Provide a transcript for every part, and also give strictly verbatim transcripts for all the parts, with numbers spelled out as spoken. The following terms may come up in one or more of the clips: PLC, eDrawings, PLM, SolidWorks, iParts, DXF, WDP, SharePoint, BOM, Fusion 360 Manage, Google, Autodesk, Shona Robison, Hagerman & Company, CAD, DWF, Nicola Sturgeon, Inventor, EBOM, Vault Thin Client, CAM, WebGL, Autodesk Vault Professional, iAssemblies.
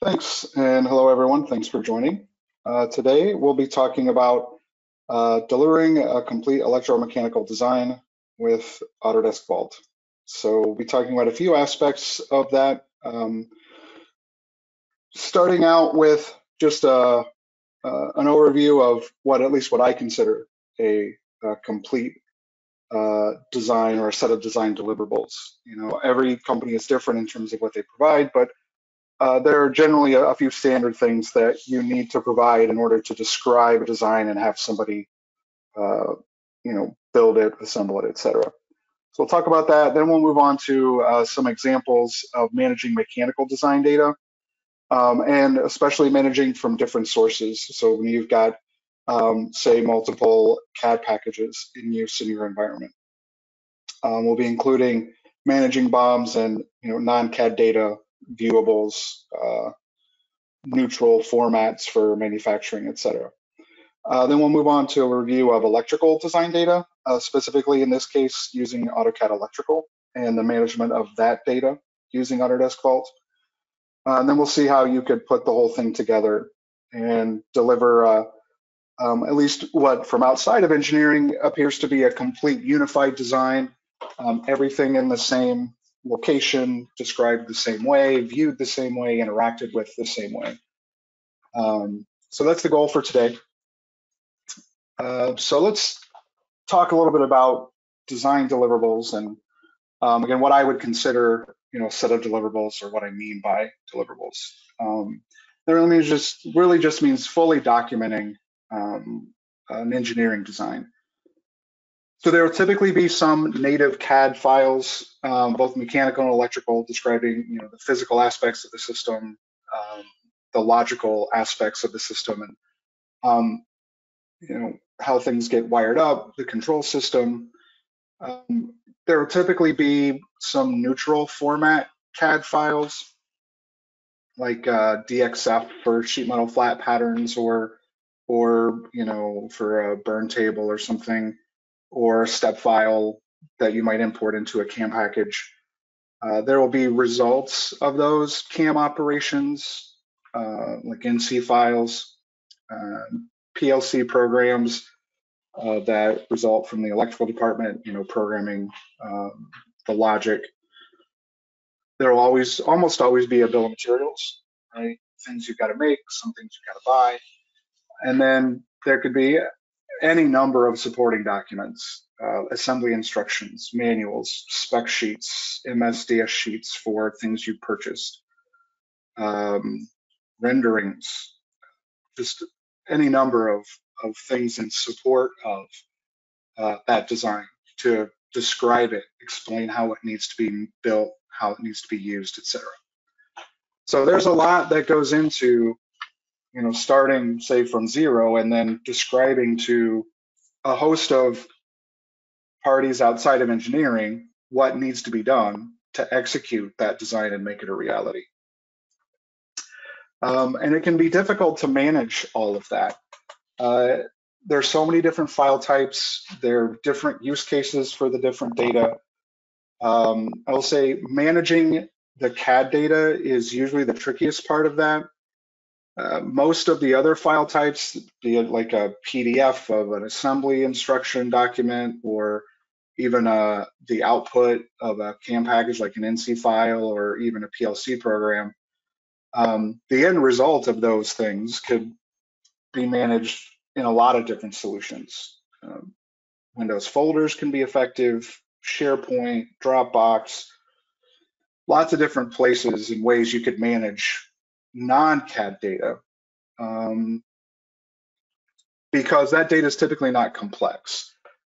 Thanks, and hello everyone. Thanks for joining. Uh, today we'll be talking about uh, delivering a complete electromechanical design with Autodesk Vault. So we'll be talking about a few aspects of that, um, starting out with just a, uh, an overview of what at least what I consider a, a complete uh, design or a set of design deliverables. You know, every company is different in terms of what they provide, but Uh, there are generally a, a few standard things that you need to provide in order to describe a design and have somebody, uh, you know, build it, assemble it, et cetera. So we'll talk about that. Then we'll move on to uh, some examples of managing mechanical design data, um, and especially managing from different sources. So when you've got, um, say, multiple C A D packages in use in your environment, um, we'll be including managing B O Ms and you know non-C A D data, viewables, uh, neutral formats for manufacturing, et cetera. Uh, then we'll move on to a review of electrical design data, uh, specifically in this case using AutoCAD Electrical and the management of that data using Autodesk Vault. Uh, and then we'll see how you could put the whole thing together and deliver uh, um, at least what from outside of engineering appears to be a complete unified design, um, everything in the same location, described the same way, viewed the same way, interacted with the same way. Um, so that's the goal for today. Uh, so let's talk a little bit about design deliverables and um, again, what I would consider, you know, a set of deliverables or what I mean by deliverables. Um, that really means just, really just means fully documenting um, an engineering design. So there will typically be some native C A D files, um, both mechanical and electrical, describing you know the physical aspects of the system, um, the logical aspects of the system, and um, you know how things get wired up, the control system. Um, there will typically be some neutral format C A D files, like uh, D X F for sheet metal flat patterns, or or you know for a burn table or something, or a step file that you might import into a C A M package. Uh, there will be results of those C A M operations, uh, like N C files, uh, P L C programs uh, that result from the electrical department, you know, programming um, the logic. There will always, almost always be a bill of materials, right? Things you've got to make, some things you've got to buy. And then there could be any number of supporting documents, uh, assembly instructions, manuals, spec sheets, M S D S sheets for things you purchased, um, renderings, just any number of, of things in support of uh, that design to describe it, explain how it needs to be built, how it needs to be used, et cetera. So there's a lot that goes into you know, starting, say, from zero and then describing to a host of parties outside of engineering what needs to be done to execute that design and make it a reality. Um, and it can be difficult to manage all of that. Uh, there are so many different file types. There are different use cases for the different data. Um, I'll say managing the C A D data is usually the trickiest part of that. Uh, most of the other file types, be it like a P D F of an assembly instruction document, or even uh, the output of a C A M package like an N C file or even a P L C program, um, the end result of those things could be managed in a lot of different solutions. Um, Windows folders can be effective, SharePoint, Dropbox, lots of different places and ways you could manage non-C A D data, um, because that data is typically not complex.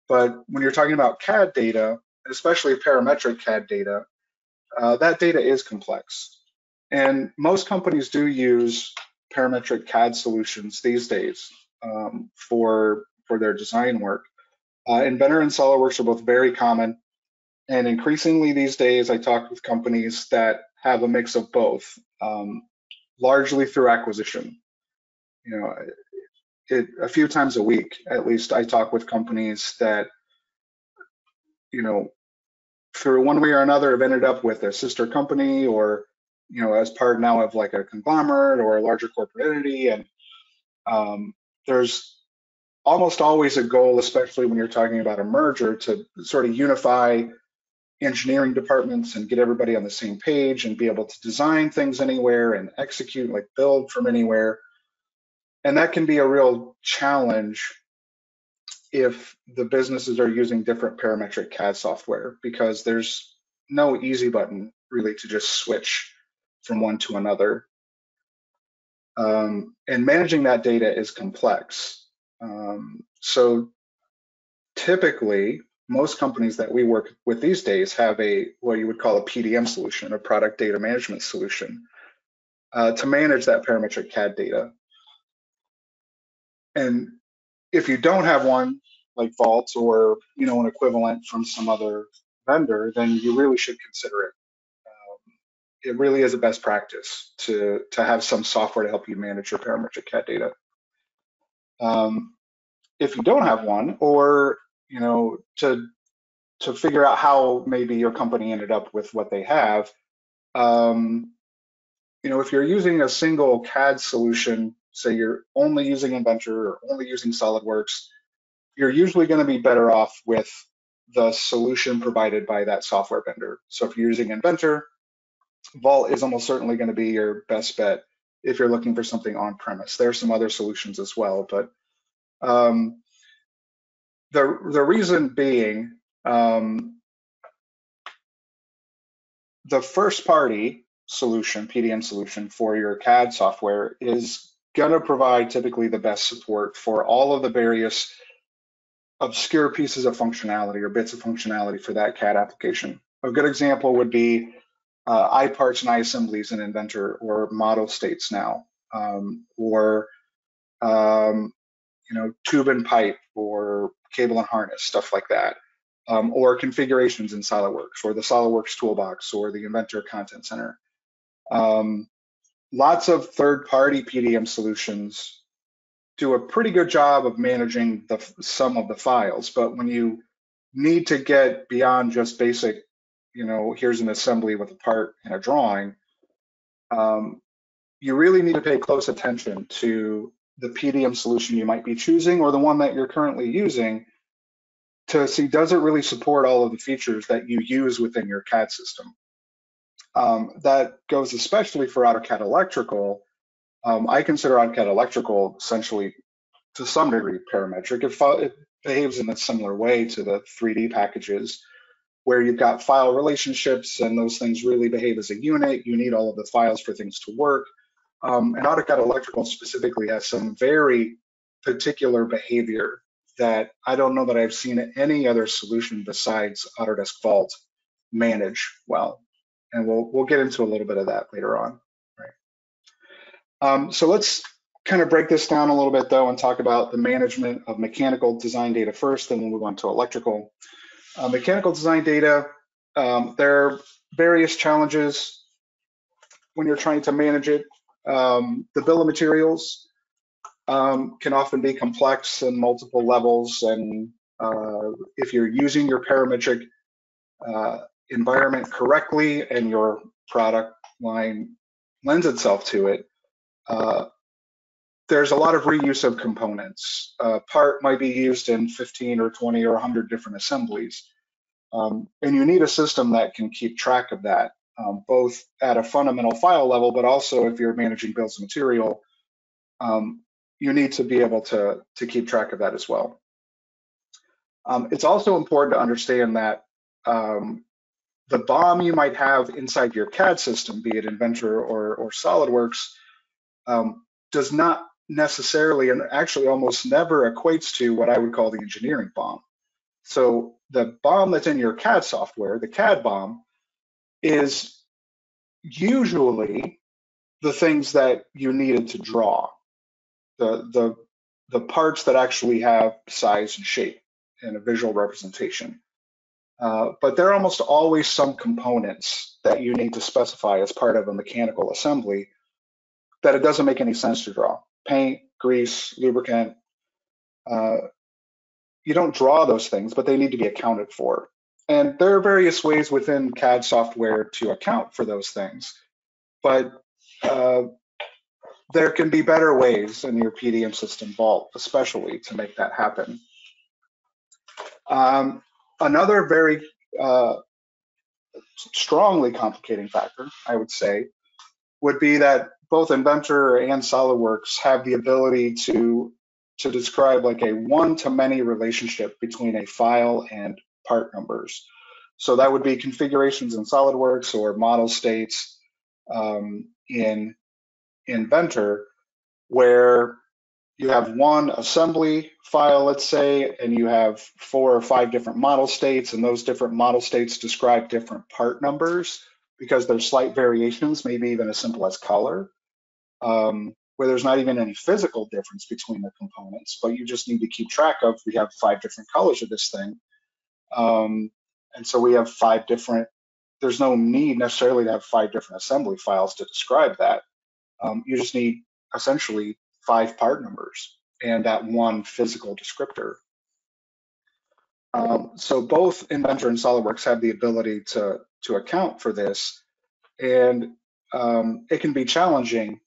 But when you're talking about C A D data, especially parametric C A D data, uh, that data is complex. And most companies do use parametric C A D solutions these days um, for, for their design work. Uh, Inventor and SolidWorks are both very common. And increasingly these days, I talk with companies that have a mix of both. Um, largely through acquisition. You know, it, a few times a week, at least, I talk with companies that, you know, through one way or another have ended up with a sister company or you know, as part now of like a conglomerate or a larger corporate entity. And um, there's almost always a goal, especially when you're talking about a merger, to sort of unify engineering departments and get everybody on the same page and be able to design things anywhere and execute, like build from anywhere. And that can be a real challenge if the businesses are using different parametric C A D software, because there's no easy button really to just switch from one to another. Um, and managing that data is complex. Um, so typically, most companies that we work with these days have a, what you would call a P D M solution, a product data management solution, uh, to manage that parametric C A D data. And if you don't have one, like Vault or, you know, an equivalent from some other vendor, then you really should consider it. Um, it really is a best practice to, to have some software to help you manage your parametric C A D data. Um, if you don't have one, or you know, to to figure out how maybe your company ended up with what they have. Um, you know, if you're using a single C A D solution, say you're only using Inventor or only using SolidWorks, you're usually going to be better off with the solution provided by that software vendor. So if you're using Inventor, Vault is almost certainly going to be your best bet if you're looking for something on-premise. There are some other solutions as well, but um, The, the reason being, um, the first party solution, P D M solution for your C A D software is going to provide typically the best support for all of the various obscure pieces of functionality or bits of functionality for that C A D application. A good example would be uh, iParts and iAssemblies in Inventor, or model states now, um, or um, you know, tube and pipe, or cable and harness, stuff like that, um, or configurations in SolidWorks, or the SolidWorks toolbox, or the Inventor Content Center. Um, lots of third-party P D M solutions do a pretty good job of managing the some of the files, but when you need to get beyond just basic, you know, here's an assembly with a part and a drawing, um, you really need to pay close attention to the P D M solution you might be choosing, or the one that you're currently using, to see, does it really support all of the features that you use within your C A D system? Um, that goes especially for AutoCAD Electrical. Um, I consider AutoCAD Electrical essentially to some degree parametric. It, it behaves in a similar way to the three D packages, where you've got file relationships and those things really behave as a unit. You need all of the files for things to work. Um, and AutoCAD Electrical specifically has some very particular behavior that I don't know that I've seen any other solution besides Autodesk Vault manage well. And we'll we'll get into a little bit of that later on. Right. Um, so let's kind of break this down a little bit though, and talk about the management of mechanical design data first, then we'll move on to electrical. Uh, mechanical design data, um, there are various challenges when you're trying to manage it. Um, the bill of materials um, can often be complex in multiple levels, and uh, if you're using your parametric uh, environment correctly and your product line lends itself to it, uh, there's a lot of reuse of components. A part might be used in fifteen or twenty or a hundred different assemblies, um, and you need a system that can keep track of that. Um, both at a fundamental file level, but also if you're managing bills of material, um, you need to be able to, to keep track of that as well. Um, it's also important to understand that um, the B O M you might have inside your C A D system, be it Inventor or, or SolidWorks, um, does not necessarily, and actually almost never, equates to what I would call the engineering B O M. So the B O M that's in your C A D software, the C A D B O M, is usually the things that you needed to draw, the, the, the parts that actually have size and shape and a visual representation. Uh, but there are almost always some components that you need to specify as part of a mechanical assembly that it doesn't make any sense to draw. Paint, grease, lubricant, uh, you don't draw those things, but they need to be accounted for. And there are various ways within C A D software to account for those things. but uh, there can be better ways in your P D M system, Vault especially, to make that happen. Um, another very uh, strongly complicating factor, I would say, would be that both Inventor and SolidWorks have the ability to to describe like a one-to-many relationship between a file and part numbers. So that would be configurations in SolidWorks or model states um, in Inventor, where you have one assembly file, let's say, and you have four or five different model states, and those different model states describe different part numbers because there's slight variations, maybe even as simple as color, um, where there's not even any physical difference between the components, but you just need to keep track of, we have five different colors of this thing. Um, and so we have five different, there's no need necessarily to have five different assembly files to describe that. Um, you just need essentially five part numbers and that one physical descriptor. Um, so both Inventor and SolidWorks have the ability to, to account for this, and um, it can be challenging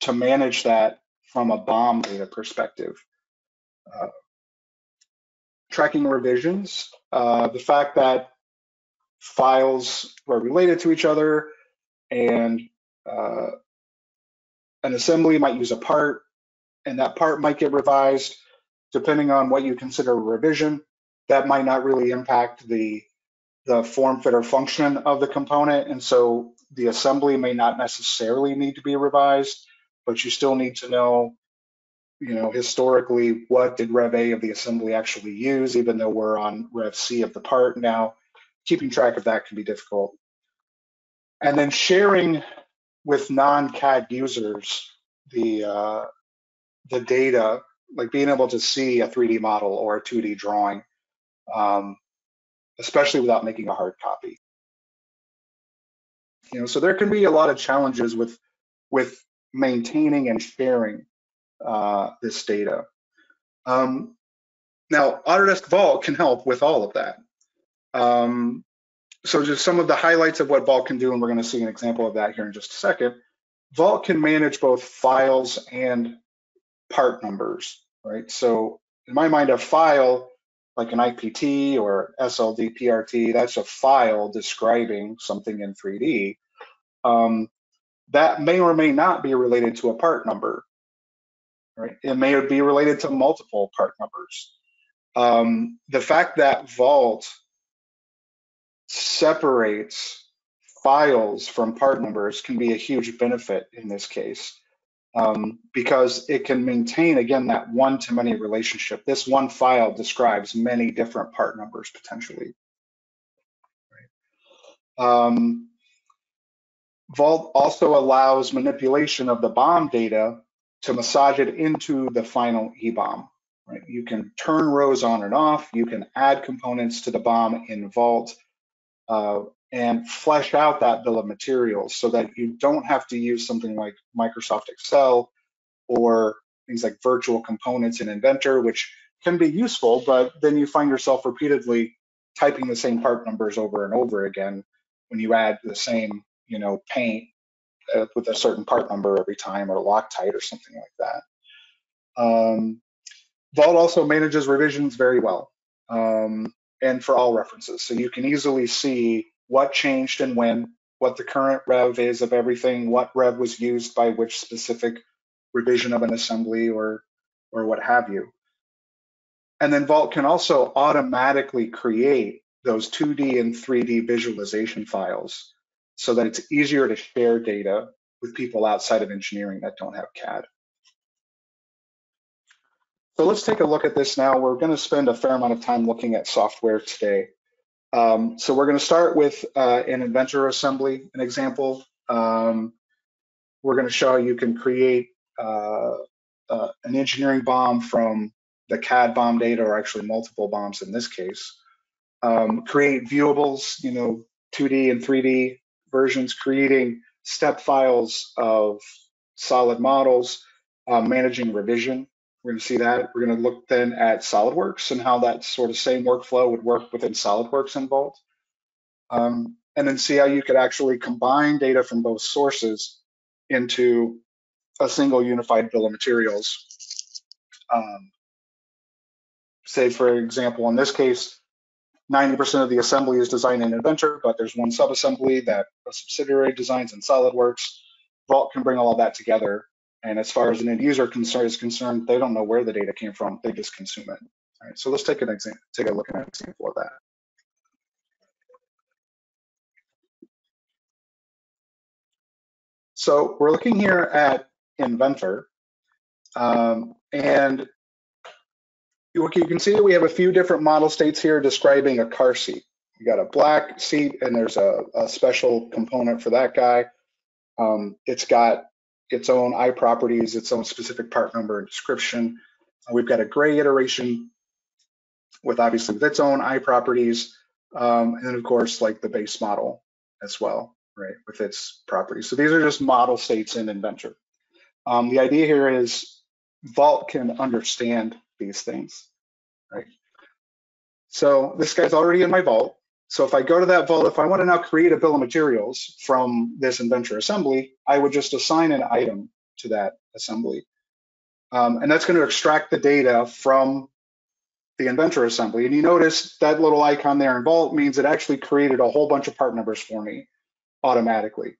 to manage that from a B O M data perspective. Uh, tracking revisions, uh, the fact that files were related to each other and uh, an assembly might use a part, and that part might get revised, depending on what you consider a revision, that might not really impact the, the form, fit, or function of the component. And so the assembly may not necessarily need to be revised, but you still need to know, you know, historically, what did Rev A of the assembly actually use, even though we're on Rev C of the part now. Keeping track of that can be difficult. And then sharing with non-C A D users the, uh, the data, like being able to see a three D model or a two D drawing, um, especially without making a hard copy. You know, so there can be a lot of challenges with, with maintaining and sharing uh, this data. Um, now, Autodesk Vault can help with all of that. Um, so just some of the highlights of what Vault can do, and we're going to see an example of that here in just a second. Vault can manage both files and part numbers, right? So in my mind, a file, like an I P T or S L D, P R T, that's a file describing something in three D. Um, that may or may not be related to a part number, right? It may be related to multiple part numbers. Um, the fact that Vault separates files from part numbers can be a huge benefit in this case, um, because it can maintain, again, that one-to-many relationship. This one file describes many different part numbers potentially. Right. Um, Vault also allows manipulation of the B O M data to massage it into the final E B O M. Right? You can turn rows on and off. You can add components to the B O M in Vault uh, and flesh out that bill of materials so that you don't have to use something like Microsoft Excel or things like virtual components in Inventor, which can be useful, but then you find yourself repeatedly typing the same part numbers over and over again when you add the same, you know, paint uh, with a certain part number every time, or Loctite or something like that. Um, Vault also manages revisions very well, um, and for all references. So you can easily see what changed and when, what the current rev is of everything, what rev was used by which specific revision of an assembly or, or what have you. And then Vault can also automatically create those two D and three D visualization files, so that it's easier to share data with people outside of engineering that don't have C A D. So let's take a look at this now. We're going to spend a fair amount of time looking at software today. Um, so we're going to start with uh, an Inventor assembly, an example. Um, we're going to show you can create uh, uh, an engineering B O M from the C A D B O M data, or actually multiple B O Ms in this case. Um, create viewables, you know, two D and three D versions, creating step files of solid models, uh, managing revision. We're going to see that. We're going to look then at SolidWorks and how that sort of same workflow would work within SolidWorks and Vault. Um, and then see how you could actually combine data from both sources into a single unified bill of materials. Um, say, for example, in this case, ninety percent of the assembly is designed in Inventor, but there's one subassembly that a subsidiary designs in SolidWorks. Vault can bring all of that together. And as far as an end user concern is concerned, they don't know where the data came from. They just consume it. All right, so let's take an example, take a look at an example of that. So we're looking here at Inventor, um, and you can see that we have a few different model states here describing a car seat. You got a black seat, and there's a, a special component for that guy. Um, it's got its own I properties, its own specific part number and description. Uh, we've got a gray iteration with obviously with its own I properties, um, and then of course like the base model as well, right, with its properties. So these are just model states in Inventor. Um, the idea here is Vault can understand these things, right? So this guy's already in my vault. So if I go to that vault, if I want to now create a bill of materials from this Inventor assembly, I would just assign an item to that assembly. Um, and that's going to extract the data from the Inventor assembly. And you notice that little icon there in Vault means it actually created a whole bunch of part numbers for me automatically.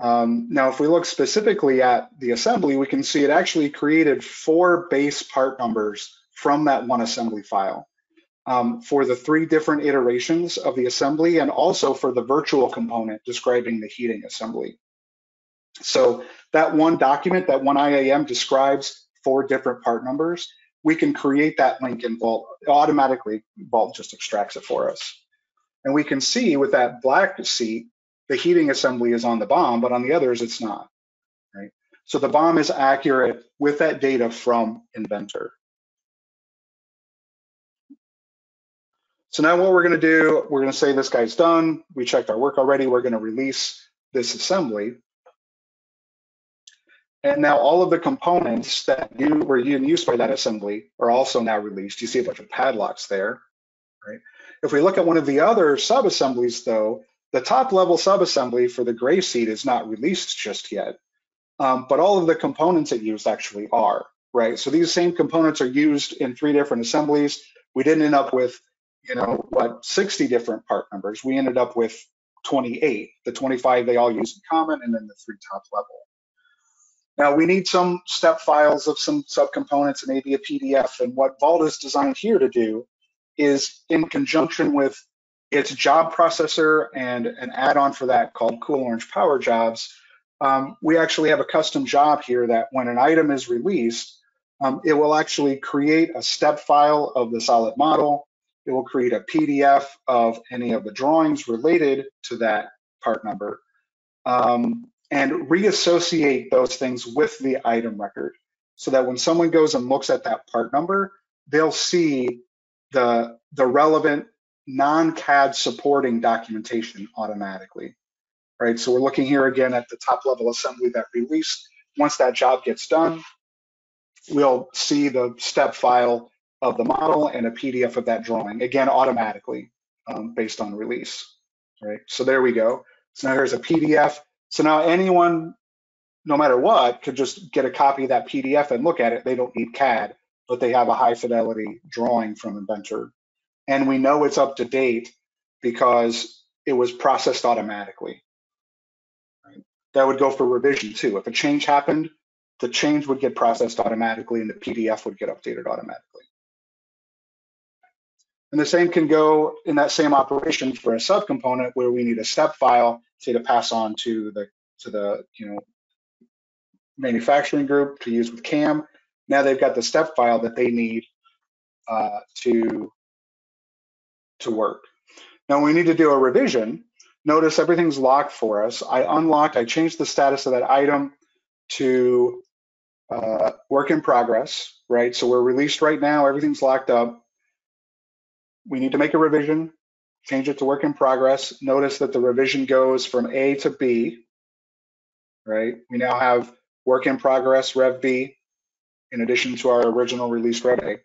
Um, now, if we look specifically at the assembly, we can see it actually created four base part numbers from that one assembly file um, for the three different iterations of the assembly and also for the virtual component describing the heating assembly. So that one document, that one I A M describes four different part numbers. We can create that link in Vault. Automatically, Vault just extracts it for us. And we can see with that black seat, the heating assembly is on the B O M, but on the others, it's not, right? So the B O M is accurate with that data from Inventor. So now what we're gonna do, we're gonna say this guy's done. We checked our work already. We're gonna release this assembly. And now all of the components that you were in use by that assembly are also now released. You see a bunch of padlocks there, right? If we look at one of the other sub-assemblies though, the top level subassembly for the gray seat is not released just yet, um, but all of the components it used actually are, right? So these same components are used in three different assemblies. We didn't end up with, you know, what, sixty different part numbers. We ended up with twenty-eight, the twenty-five they all use in common, and then the three top level. Now we need some step files of some subcomponents and maybe a P D F. And what Vault is designed here to do is in conjunction with its job processor and an add-on for that called CoolOrange Power Jobs. Um, we actually have a custom job here that when an item is released, um, it will actually create a step file of the solid model. It will create a P D F of any of the drawings related to that part number um, and reassociate those things with the item record so that when someone goes and looks at that part number, they'll see the, the relevant non-C A D supporting documentation automatically, right? So we're looking here again at the top level assembly that released. Once that job gets done, we'll see the step file of the model and a P D F of that drawing, again, automatically um, based on release, right? So there we go. So now here's a P D F. So now anyone, no matter what, could just get a copy of that P D F and look at it. They don't need C A D, but they have a high fidelity drawing from Inventor. And we know it's up to date because it was processed automatically. Right? That would go for revision too. If a change happened, the change would get processed automatically and the P D F would get updated automatically. And the same can go in that same operation for a subcomponent where we need a step file, say, to pass on to the to the you know manufacturing group to use with C A M. Now they've got the step file that they need uh, to. to work. Now we need to do a revision. Notice everything's locked for us. I unlocked, I changed the status of that item to uh, work in progress, right? So we're released right now, everything's locked up. We need to make a revision, change it to work in progress. Notice that the revision goes from A to B, right? We now have work in progress, Rev B, in addition to our original release Rev A.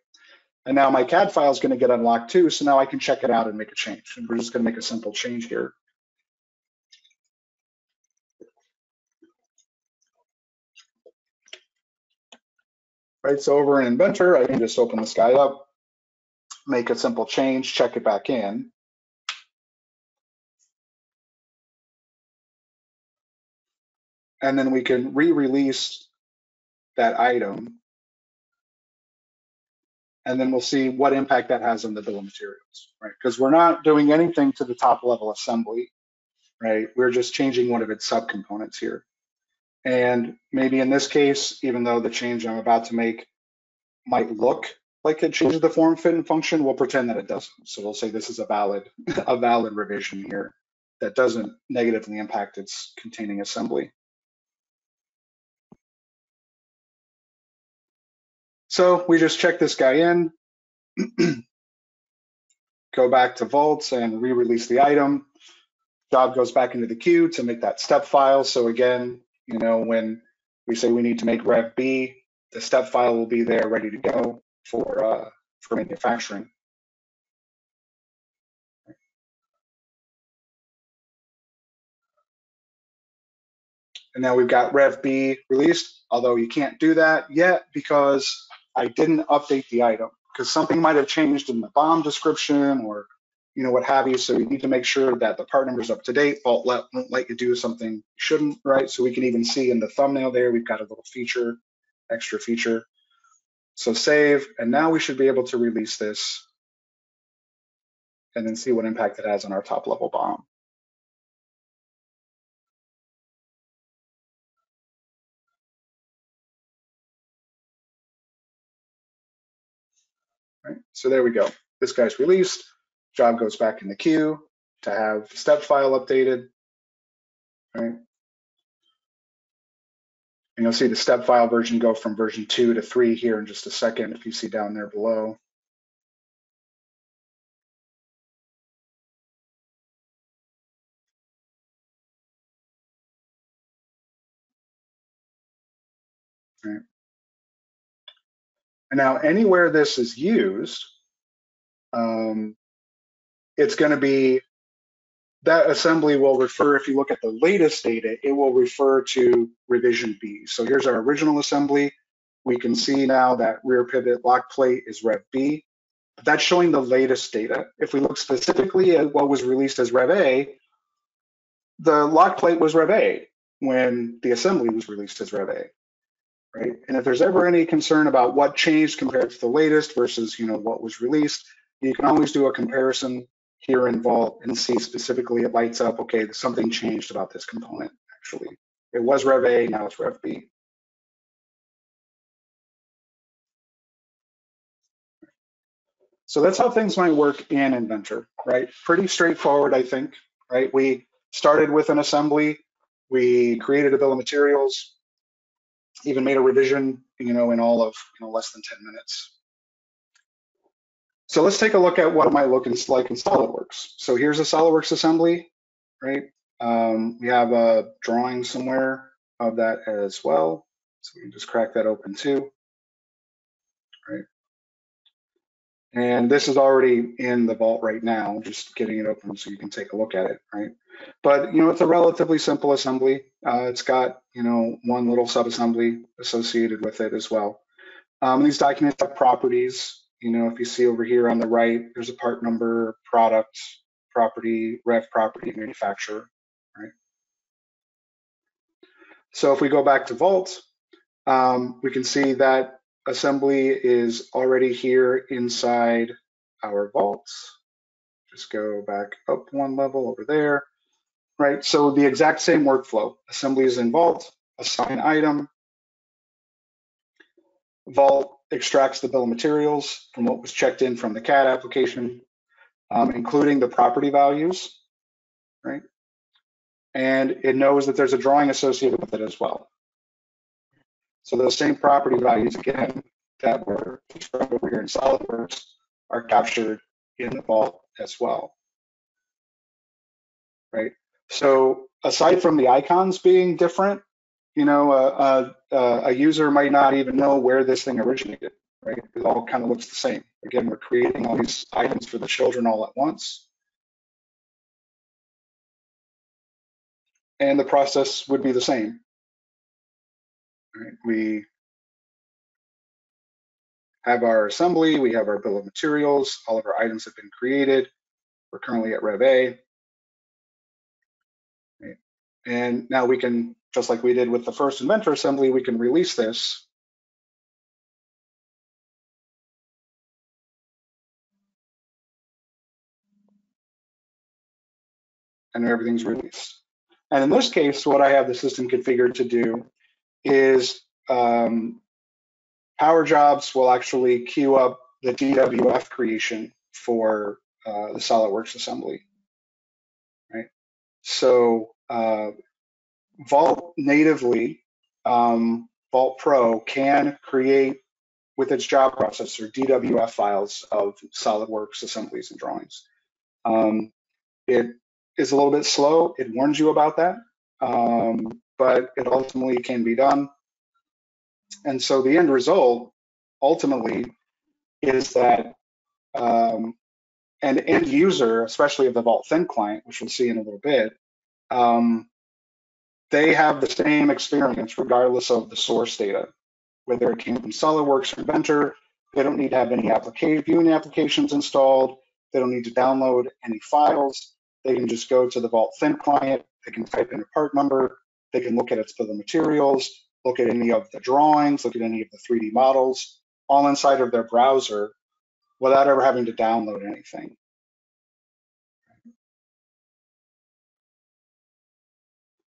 And now my C A D file is going to get unlocked too, so now I can check it out and make a change. And we're just going to make a simple change here. right? So over in Inventor, I can just open this guy up, make a simple change, check it back in. And then we can re-release that item. And then we'll see what impact that has on the bill of materials, right? Because we're not doing anything to the top level assembly, right? We're just changing one of its subcomponents here. And maybe in this case, even though the change I'm about to make might look like it changes the form, fit, and function, we'll pretend that it doesn't. So we'll say this is a valid, a valid revision here that doesn't negatively impact its containing assembly. So we just check this guy in, go back to Vaults and re-release the item. Job goes back into the queue to make that step file. So again, you know, when we say we need to make Rev B, the step file will be there ready to go for, uh, for manufacturing. And now we've got Rev B released, although you can't do that yet because I didn't update the item because something might have changed in the B O M description or you know what have you. So you need to make sure that the part number is up to date. Vault let, won't let you do something you shouldn't, right? So we can even see in the thumbnail there, we've got a little feature, extra feature. So save, and now we should be able to release this and then see what impact it has on our top level B O M. Right, so there we go. This guy's released. Job goes back in the queue to have step file updated. Right, and you'll see the step file version go from version two to three here in just a second. If you see down there below. All right. And now anywhere this is used, um, it's going to be, that assembly will refer, if you look at the latest data, it will refer to revision B. So here's our original assembly. We can see now that rear pivot lock plate is Rev B. But that's showing the latest data. If we look specifically at what was released as Rev A, the lock plate was Rev A when the assembly was released as Rev A. Right? And if there's ever any concern about what changed compared to the latest versus, you know, what was released, you can always do a comparison here in Vault and see specifically it lights up, okay, something changed about this component, actually. It was Rev A, now it's Rev B. So that's how things might work in Inventor, right? Pretty straightforward, I think, right? We started with an assembly, we created a bill of materials, even made a revision, you know, in all of you know, less than ten minutes. So let's take a look at what it might look like in SolidWorks. So here's a SolidWorks assembly, right? Um, we have a drawing somewhere of that as well. So we can just crack that open too, right? And this is already in the Vault right now, just getting it open so you can take a look at it, right? But, you know, it's a relatively simple assembly. Uh, it's got, you know, one little subassembly associated with it as well. Um, these documents have properties. You know, if you see over here on the right, there's a part number, product, property, rev property, manufacturer, right? So if we go back to Vault, um, we can see that assembly is already here inside our vaults. Just go back up one level over there, right? So the exact same workflow, assembly is in Vault, assign item. Vault extracts the bill of materials from what was checked in from the C A D application, um, including the property values, right? And it knows that there's a drawing associated with it as well. So those same property values, again, that were described over here in SolidWorks are captured in the Vault as well, right? So aside from the icons being different, you know, uh, uh, uh, a user might not even know where this thing originated, right? It all kind of looks the same. Again, we're creating all these items for the children all at once. And the process would be the same. Right. We have our assembly, we have our bill of materials, all of our items have been created. We're currently at Rev A. And now we can, just like we did with the first Inventor assembly, we can release this. And everything's released. And in this case, what I have the system configured to do is um, Power Jobs will actually queue up the D W F creation for uh, the SolidWorks assembly, right? So uh, Vault natively, um, Vault Pro can create with its job processor D W F files of SolidWorks assemblies and drawings. Um, it is a little bit slow. It warns you about that, um, but it ultimately can be done. And so the end result ultimately is that um, an end user, especially of the Vault Thin client, which we'll see in a little bit, um, they have the same experience regardless of the source data, whether it came from SolidWorks or Inventor. They don't need to have any application viewing applications installed. They don't need to download any files. They can just go to the Vault Thin client. They can type in a part number. They can look at its bill of materials, look at any of the drawings, look at any of the three D models, all inside of their browser without ever having to download anything.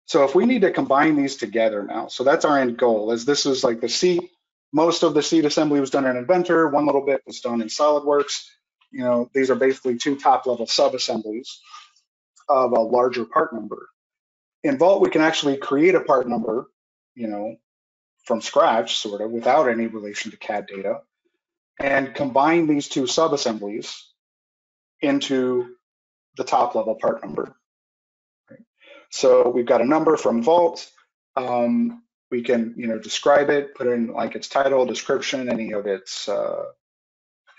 So if we need to combine these together now, so that's our end goal, is this is like the seat. Most of the seat assembly was done in Inventor, one little bit was done in SolidWorks. You know, these are basically two top level sub-assemblies of a larger part number. In Vault, we can actually create a part number, you know, from scratch, sort of, without any relation to C A D data, and combine these two sub-assemblies into the top-level part number. Right? So we've got a number from Vault. Um, we can, you know, describe it, put in like its title, description, any of its uh,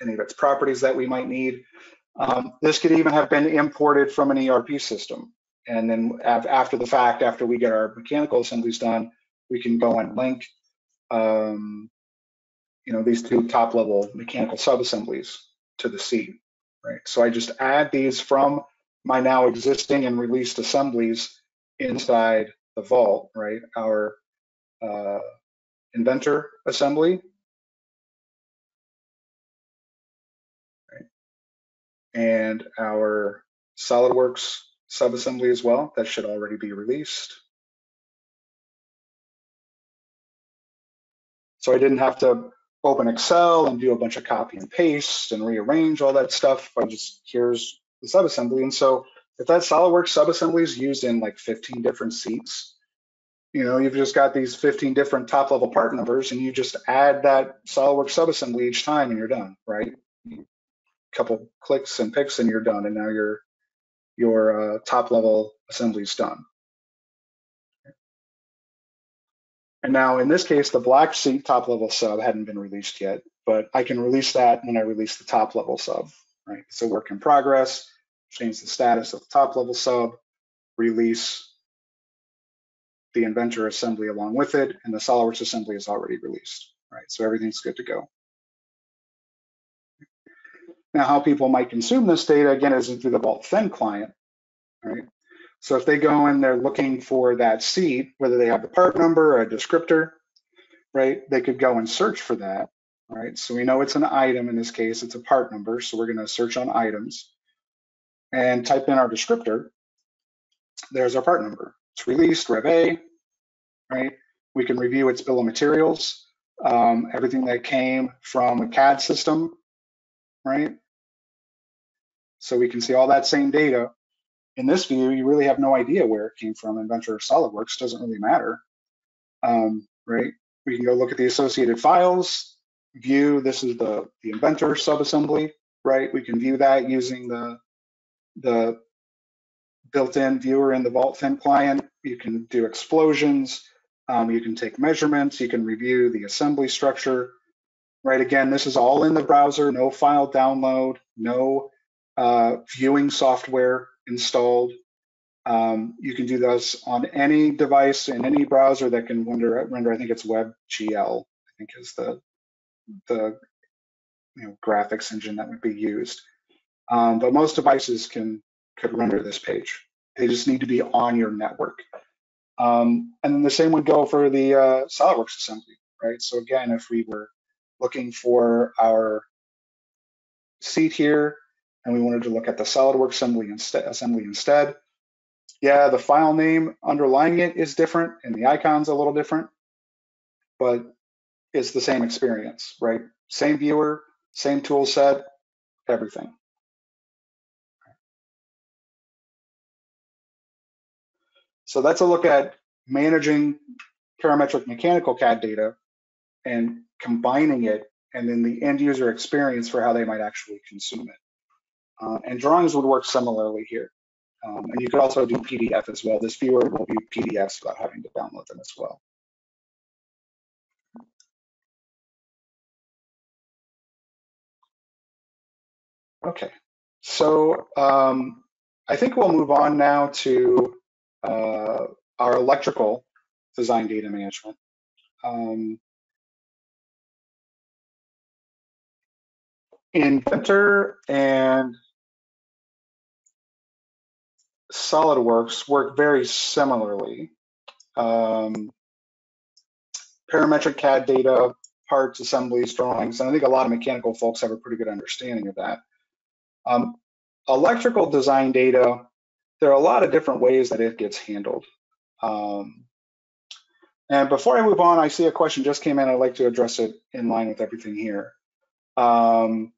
any of its properties that we might need. Um, this could even have been imported from an E R P system. And then after the fact, after we get our mechanical assemblies done, we can go and link, um, you know, these two top level mechanical sub-assemblies to the seat, right? So I just add these from my now existing and released assemblies inside the Vault, right? Our uh, Inventor assembly. And our SolidWorks subassembly as well. That should already be released. So I didn't have to open Excel and do a bunch of copy and paste and rearrange all that stuff. I just, here's the subassembly. And so if that SolidWorks subassembly is used in like fifteen different seats, you know, you've just got these fifteen different top level part numbers, and you just add that SolidWorks subassembly each time and you're done, right? Couple clicks and picks and you're done, and now your your uh, top level assembly is done. And now in this case, the black seat top level sub hadn't been released yet, but I can release that when I release the top level sub, right? It's a work in progress. Change the status of the top level sub, release the Inventor assembly along with it, and the SolidWorks assembly is already released, right? So everything's good to go. Now, how people might consume this data, again, is through the Vault Thin client, right? So if they go in, they're looking for that seat, whether they have the part number or a descriptor, right? They could go and search for that, right? So we know it's an item in this case, it's a part number. So we're gonna search on items and type in our descriptor. There's our part number. It's released, Rev A, right? We can review its bill of materials, um, everything that came from a C A D system, right? So we can see all that same data. In this view, you really have no idea where it came from, Inventor or SolidWorks, doesn't really matter, um, right? We can go look at the associated files, view, this is the, the Inventor subassembly, right? We can view that using the, the built-in viewer in the Vault Thin client. You can do explosions, um, you can take measurements, you can review the assembly structure, right? Again, this is all in the browser, no file download, no uh, viewing software installed. Um, you can do this on any device in any browser that can render, render I think it's WebGL, I think is the, the you know, graphics engine that would be used. Um, but most devices can could render this page. They just need to be on your network. Um, and then the same would go for the uh, SolidWorks assembly, right? So again, if we were looking for our seat here and we wanted to look at the SolidWorks assembly, insta assembly instead, yeah, the file name underlying it is different and the icon's a little different, but it's the same experience, right? Same viewer, same tool set, everything. So that's a look at managing parametric mechanical C A D data and combining it, and then the end user experience for how they might actually consume it. Uh, and drawings would work similarly here. Um, and you could also do P D F as well. This viewer will view P D Fs without having to download them as well. Okay, so um, I think we'll move on now to Uh, our electrical design data management. Um, Inventor and SolidWorks work very similarly. Um, parametric C A D data, parts, assemblies, drawings, and I think a lot of mechanical folks have a pretty good understanding of that. Um, electrical design data, there are a lot of different ways that it gets handled. Um, and before I move on, I see a question just came in. I'd like to address it in line with everything here. Um,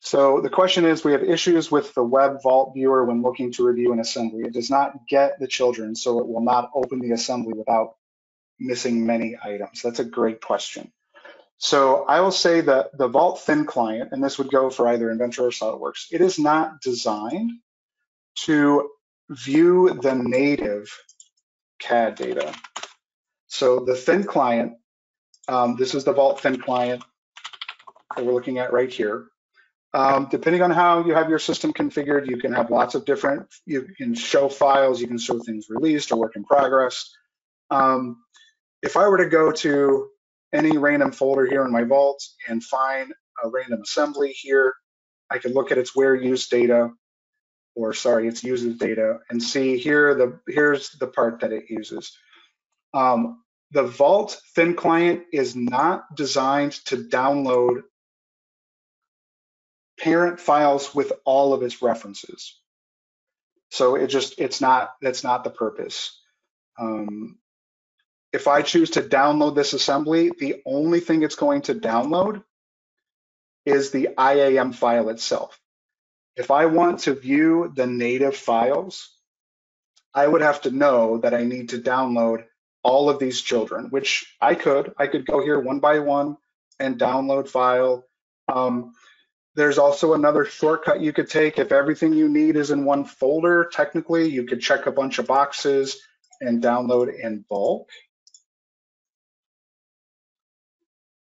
so the question is, we have issues with the web vault viewer when looking to review an assembly. It does not get the children, so it will not open the assembly without missing many items. That's a great question. So I will say that the Vault Thin client, and this would go for either Inventor or SolidWorks, it is not designed to view the native C A D data. So the thin client, um, this is the Vault Thin client that we're looking at right here. Um, depending on how you have your system configured, you can have lots of different, you can show files, you can show things released or work in progress. Um, if I were to go to any random folder here in my Vault and find a random assembly here, I can look at its wear use data, or sorry, it's uses data, and see here, the here's the part that it uses. Um, the Vault Thin client is not designed to download parent files with all of its references. So it just, it's not, that's not the purpose. Um, if I choose to download this assembly, the only thing it's going to download is the I A M file itself. If I want to view the native files, I would have to know that I need to download all of these children, which I could. I could go here one by one and download file. Um, there's also another shortcut you could take. If everything you need is in one folder, technically, you could check a bunch of boxes and download in bulk,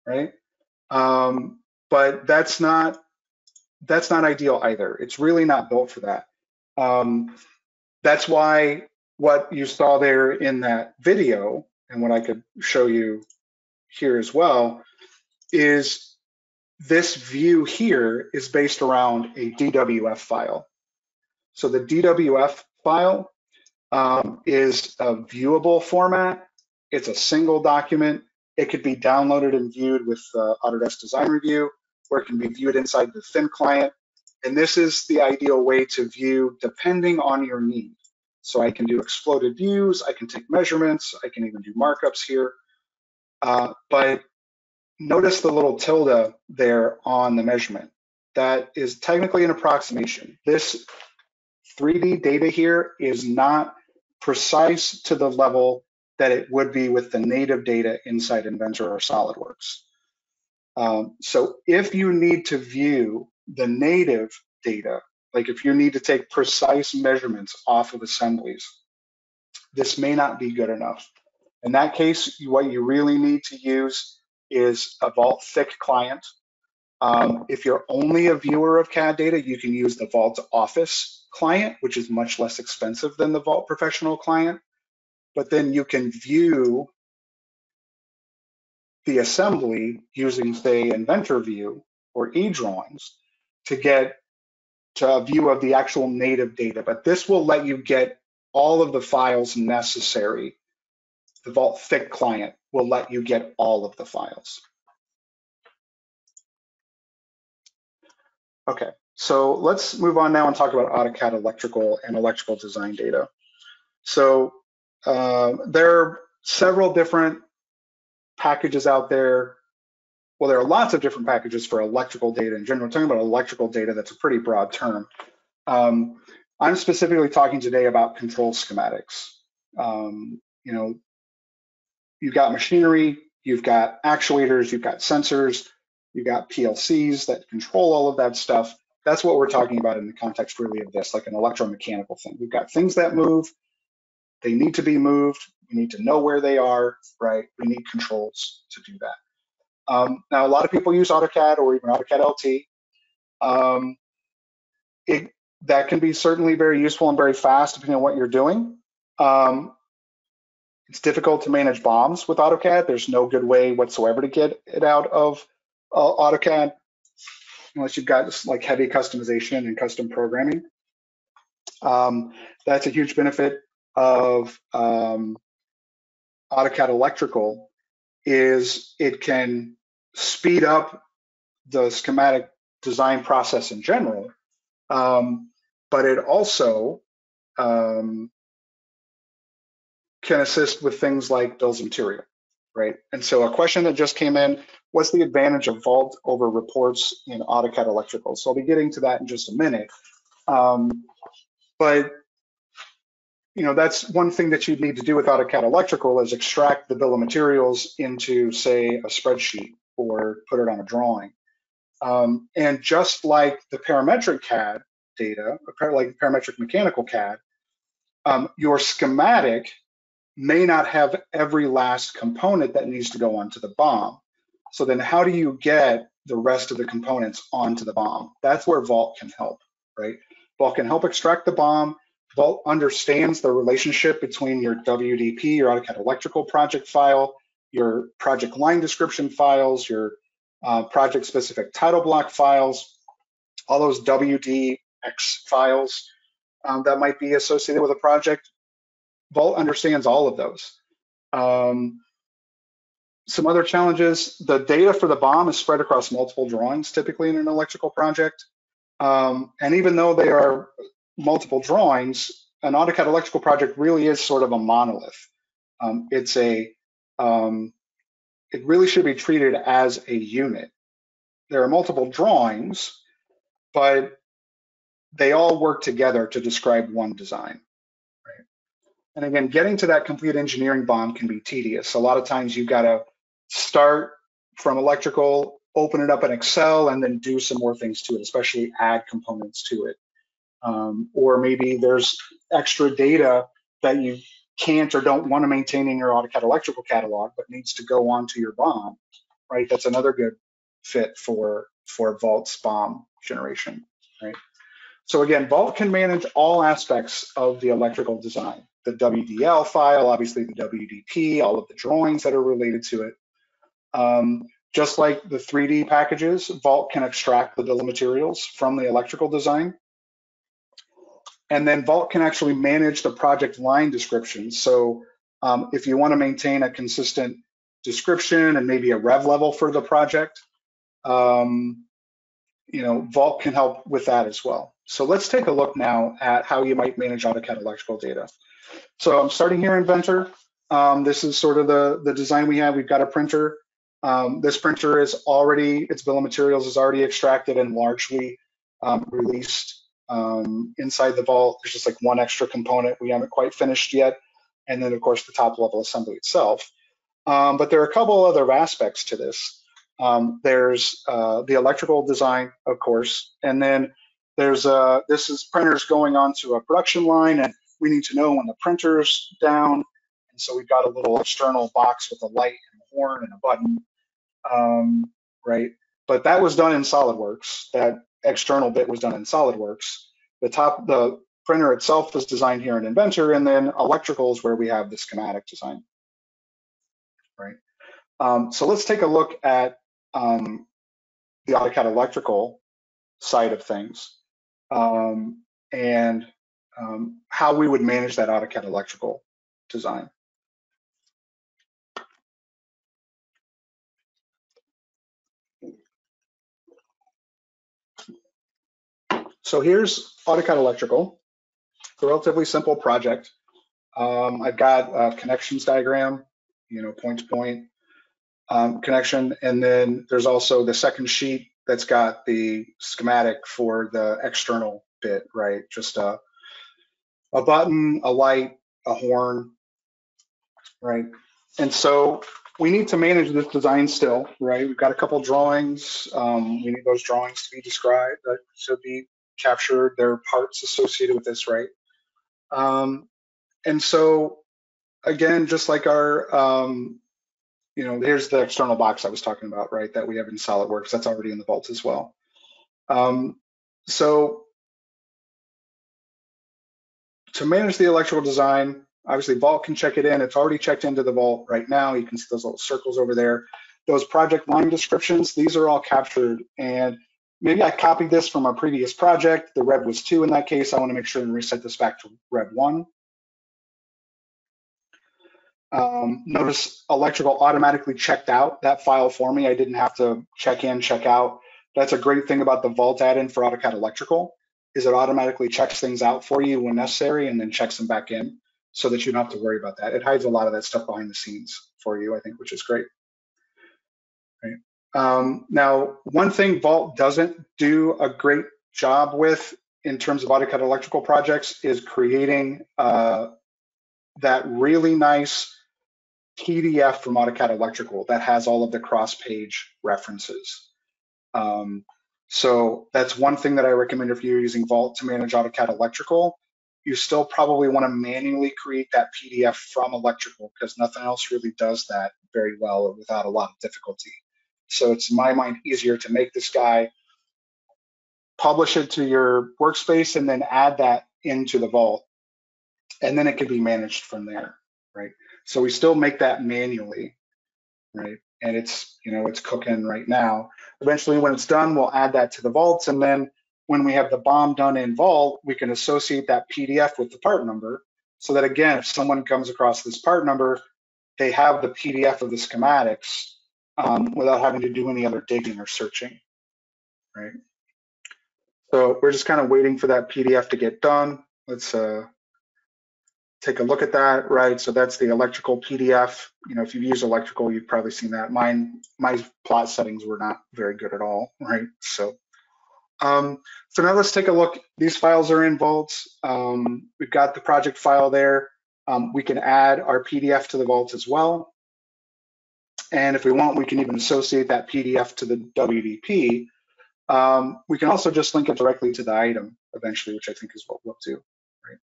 right? Um, but that's not, that's not ideal either. It's really not built for that. Um, that's why what you saw there in that video, and what I could show you here as well, is this view here is based around a D W F file. So the D W F file um, is a viewable format. It's a single document. It could be downloaded and viewed with uh, Autodesk Design Review, where it can be viewed inside the thin client. And this is the ideal way to view depending on your need. So I can do exploded views, I can take measurements, I can even do markups here. Uh, but notice the little tilde there on the measurement. That is technically an approximation. This three D data here is not precise to the level that it would be with the native data inside Inventor or SolidWorks. Um, so if you need to view the native data, like if you need to take precise measurements off of assemblies, this may not be good enough. In that case, what you really need to use is a Vault Thick client. Um, if you're only a viewer of C A D data, you can use the Vault Office client, which is much less expensive than the Vault Professional client, but then you can view the assembly using, say, Inventor view or eDrawings to get to a view of the actual native data. But this will let you get all of the files necessary. The Vault Thick client will let you get all of the files. Okay, so let's move on now and talk about AutoCAD Electrical and electrical design data. So uh, there are several different packages out there. Well, there are lots of different packages for electrical data in general. We're talking about electrical data, that's a pretty broad term. Um, I'm specifically talking today about control schematics. Um, you know, you've got machinery, you've got actuators, you've got sensors, you've got P L Cs that control all of that stuff. That's what we're talking about in the context really of this, like an electromechanical thing. We've got things that move, they need to be moved, we need to know where they are, right? We need controls to do that. Um, now, a lot of people use AutoCAD or even AutoCAD L T. Um, it, that can be certainly very useful and very fast depending on what you're doing. Um, it's difficult to manage B O Ms with AutoCAD. There's no good way whatsoever to get it out of uh, AutoCAD unless you've got just, like, heavy customization and custom programming. Um, that's a huge benefit of um, AutoCAD Electrical. Is it can speed up the schematic design process in general, um, but it also um, can assist with things like bills of material, right? And so a question that just came in, what's the advantage of Vault over reports in AutoCAD Electrical? So I'll be getting to that in just a minute. Um, but you know, that's one thing that you'd need to do with AutoCAD Electrical is extract the bill of materials into, say, a spreadsheet or put it on a drawing. Um, and just like the parametric C A D data, like parametric mechanical C A D, um, your schematic may not have every last component that needs to go onto the B O M. So then how do you get the rest of the components onto the B O M? That's where Vault can help, right? Vault can help extract the B O M. Vault understands the relationship between your W D P, your AutoCAD Electrical project file, your project line description files, your uh, project specific title block files, all those W D X files um, that might be associated with a project. Vault understands all of those. Um, some other challenges, the data for the B O M is spread across multiple drawings, typically in an electrical project. Um, and even though they are multiple drawings, an AutoCAD Electrical project really is sort of a monolith. Um, it's a, um, it really should be treated as a unit. There are multiple drawings, but they all work together to describe one design. Right? And again, getting to that complete engineering B O M can be tedious. A lot of times you've got to start from electrical, open it up in Excel, and then do some more things to it, especially add components to it. Um, or maybe there's extra data that you can't or don't want to maintain in your AutoCAD Electrical catalog, but needs to go onto your B O M, right? That's another good fit for, for Vault's B O M generation, right? So again, Vault can manage all aspects of the electrical design, the W D L file, obviously the W D P, all of the drawings that are related to it. Um, just like the three D packages, Vault can extract the bill of materials from the electrical design. And then Vault can actually manage the project line description. So um, if you want to maintain a consistent description and maybe a rev level for the project, um, you know, Vault can help with that as well. So let's take a look now at how you might manage AutoCAD Electrical data. So I'm starting here in Inventor. Um, this is sort of the, the design we have. We've got a printer. Um, this printer is already, its bill of materials is already extracted and largely um, released um inside the Vault. There's just like one extra component we haven't quite finished yet, and then of course the top level assembly itself, um, but there are a couple other aspects to this. Um, there's uh the electrical design, of course, and then there's uh this is printers going onto a production line, and we need to know when the printer's down, and so we've got a little external box with a light and a horn and a button, um right? But that was done in SolidWorks. That external bit was done in SolidWorks. The top, the printer itself was designed here in Inventor, and then electrical is where we have the schematic design, right? Um, so let's take a look at um, the AutoCAD Electrical side of things um, and um, how we would manage that AutoCAD Electrical design. So here's AutoCAD Electrical. It's a relatively simple project. Um, I've got a connections diagram, you know, point to point um, connection. And then there's also the second sheet that's got the schematic for the external bit, right? Just a, a button, a light, a horn, right? And so we need to manage this design still, right? We've got a couple drawings. Um, we need those drawings to be described, uh, to be captured, their parts associated with this, right? Um, and so again, just like our, um, you know, here's the external box I was talking about, right? That we have in SolidWorks, that's already in the Vault as well. Um, so to manage the electrical design, obviously Vault can check it in. It's already checked into the Vault right now. You can see those little circles over there. Those project line descriptions, these are all captured. And maybe I copied this from a previous project. The rev was two in that case. I want to make sure and reset this back to rev one. Um, notice electrical automatically checked out that file for me. I didn't have to check in, check out. That's a great thing about the Vault add-in for AutoCAD Electrical, is it automatically checks things out for you when necessary and then checks them back in so that you don't have to worry about that. It hides a lot of that stuff behind the scenes for you, I think, which is great. Right. Um, now, one thing Vault doesn't do a great job with in terms of AutoCAD Electrical projects is creating uh, that really nice P D F from AutoCAD Electrical that has all of the cross-page references. Um, so that's one thing that I recommend if you're using Vault to manage AutoCAD Electrical. You still probably want to manually create that P D F from Electrical because nothing else really does that very well without a lot of difficulty. So it's, in my mind, easier to make this guy, publish it to your workspace, and then add that into the Vault. And then it can be managed from there, right? So we still make that manually, right? And it's, you know, it's cooking right now. Eventually, when it's done, we'll add that to the Vaults, and then when we have the B O M done in Vault, we can associate that P D F with the part number so that, again, if someone comes across this part number, they have the P D F of the schematics um, without having to do any other digging or searching, right? So we're just kind of waiting for that P D F to get done. Let's uh, take a look at that, right? So that's the electrical P D F. You know, if you've used electrical, you've probably seen that. Mine, my plot settings were not very good at all, right? So. Um, so now let's take a look. These files are in Vault. Um, we've got the project file there. Um, we can add our P D F to the Vault as well. And if we want, we can even associate that P D F to the W D P. Um, we can also just link it directly to the item eventually, which I think is what we'll do, right?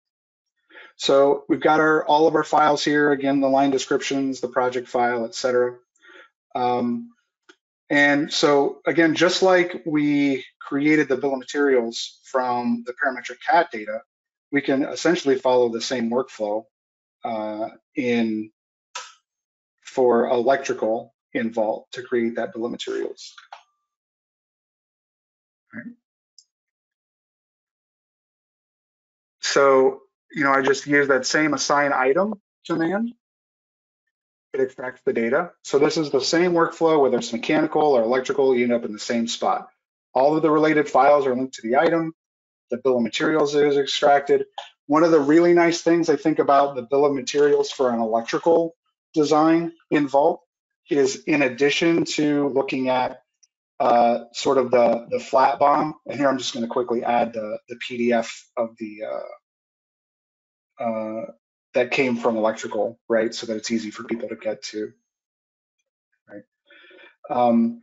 So we've got our, all of our files here. Again, the line descriptions, the project file, et cetera. Um, And so, again, just like we created the bill of materials from the parametric C A D data, we can essentially follow the same workflow uh, in for electrical in Vault to create that bill of materials. Right. So, you know, I just use that same assign item command. It extracts the data. So this is the same workflow, whether it's mechanical or electrical, you end up in the same spot. All of the related files are linked to the item. The bill of materials is extracted. One of the really nice things I think about the bill of materials for an electrical design in Vault is, in addition to looking at uh, sort of the, the flat B O M, and here I'm just going to quickly add the, the P D F of the uh, uh, that came from electrical, right? So that it's easy for people to get to, right? Um,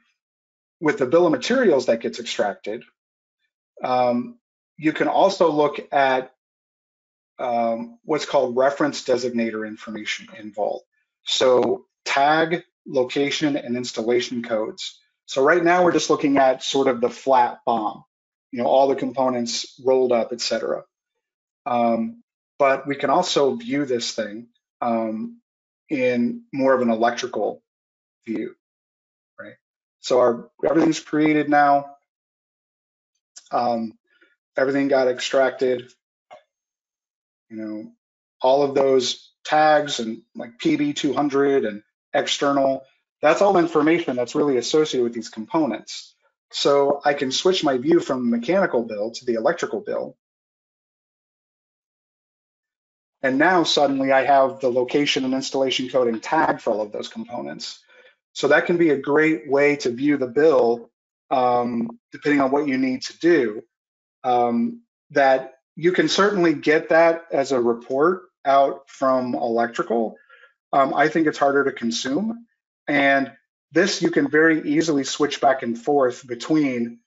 with the bill of materials that gets extracted, um, you can also look at um, what's called reference designator information in Vault. So tag, location, and installation codes. So right now we're just looking at sort of the flat B O M, you know, all the components rolled up, et cetera. Um, But we can also view this thing um, in more of an electrical view, right? So our everything's created now. Um, everything got extracted. You know, all of those tags and like P B two hundred and external, that's all information that's really associated with these components. So I can switch my view from mechanical bill to the electrical bill. And now suddenly I have the location and installation code and tag for all of those components. So that can be a great way to view the bill, um, depending on what you need to do. Um, that you can certainly get that as a report out from electrical. Um, I think it's harder to consume. And this you can very easily switch back and forth between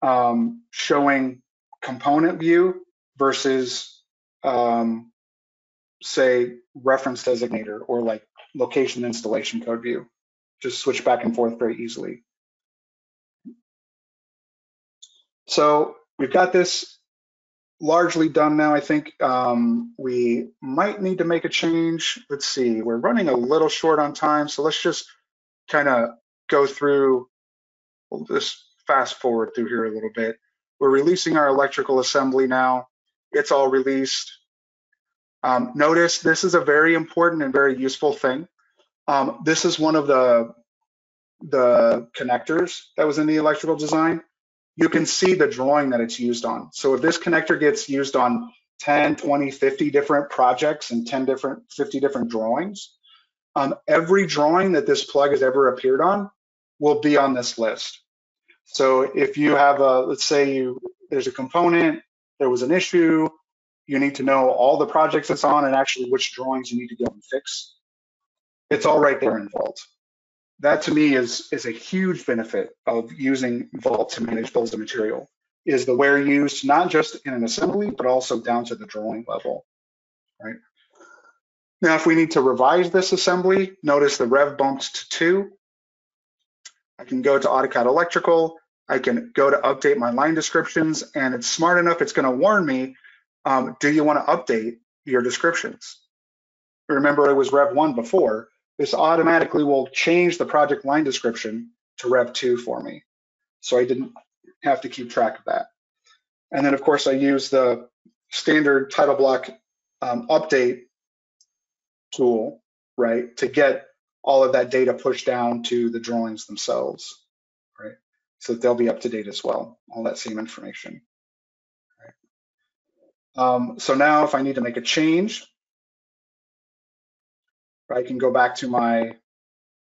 um, showing component view versus um, say reference designator or like location installation code view. Just switch back and forth very easily. So we've got this largely done now, I think. Um, we might need to make a change. Let's see, we're running a little short on time, so let's just kind of go through, we'll just fast forward through here a little bit. We're releasing our electrical assembly now. It's all released. Um, notice this is a very important and very useful thing. Um, this is one of the, the connectors that was in the electrical design. You can see the drawing that it's used on. So if this connector gets used on ten, twenty, fifty different projects and ten different, fifty different drawings, um, every drawing that this plug has ever appeared on will be on this list. So if you have a, let's say you, there's a component, there was an issue, you need to know all the projects it's on and actually which drawings you need to go and fix. It's all right there in Vault. That to me is, is a huge benefit of using Vault to manage bills of material, is the where used, not just in an assembly, but also down to the drawing level, right? Now, if we need to revise this assembly, notice the rev bumps to two. I can go to AutoCAD Electrical. I can go to update my line descriptions, and it's smart enough, it's gonna warn me, um, do you wanna update your descriptions? Remember, it was Rev one before. This automatically will change the project line description to Rev two for me. So I didn't have to keep track of that. And then, of course, I use the standard title block um, update tool, right, to get all of that data pushed down to the drawings themselves, right, so that they'll be up to date as well, all that same information. Right. Um, so now if I need to make a change, I can go back to my,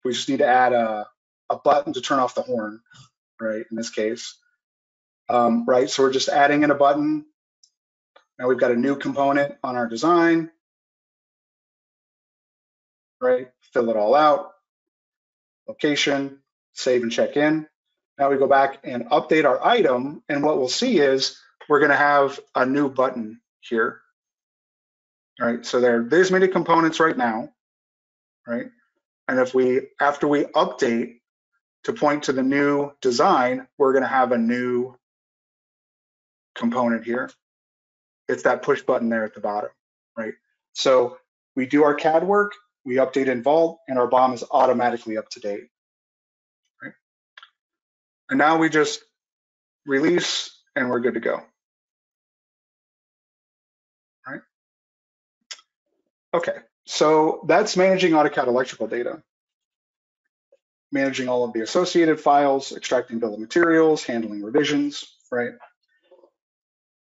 we just need to add a, a button to turn off the horn, right, in this case. Um, right, so we're just adding in a button. Now we've got a new component on our design, right, fill it all out, location, save and check in. Now we go back and update our item, and what we'll see is we're gonna have a new button here. All right, so there, there's many components right now. Right, and if we after we update to point to the new design, we're going to have a new component here. It's that push button there at the bottom, right? So we do our C A D work, we update in Vault, and our B O M is automatically up to date. Right, and now we just release, and we're good to go. Right? Okay. So that's managing AutoCAD electrical data, managing all of the associated files, extracting bill of materials, handling revisions, right?